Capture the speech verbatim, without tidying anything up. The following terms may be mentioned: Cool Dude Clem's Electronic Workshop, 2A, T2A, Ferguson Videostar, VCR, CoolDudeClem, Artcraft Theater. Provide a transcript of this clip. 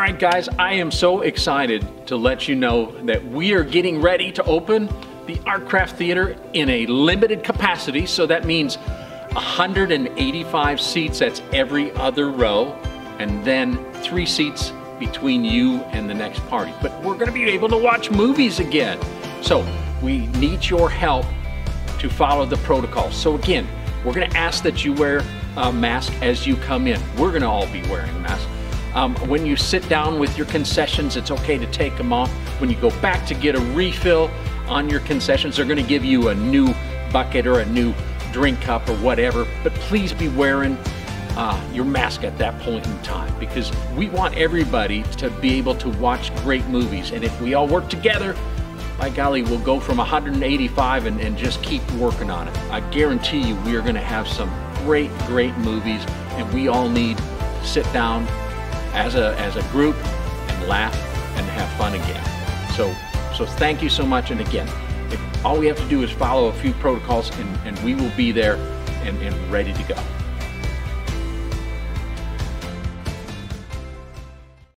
Alright guys, I am so excited to let you know that we are getting ready to open the Artcraft Theater in a limited capacity. So that means one hundred eighty-five seats, that's every other row, and then three seats between you and the next party. But we're going to be able to watch movies again. So we need your help to follow the protocol. So again, we're going to ask that you wear a mask as you come in. We're going to all be wearing masks. Um, when you sit down with your concessions, it's okay to take them off. When you go back to get a refill on your concessions, they're going to give you a new bucket or a new drink cup or whatever. But please be wearing uh, your mask at that point in time, because we want everybody to be able to watch great movies. And if we all work together, by golly, we'll go from one hundred eighty-five and, and just keep working on it. I guarantee you we are going to have some great, great movies, and we all need to sit down as a, as a group and laugh and have fun again. So, so thank you so much. And again, if all we have to do is follow a few protocols, and, and we will be there and, and ready to go.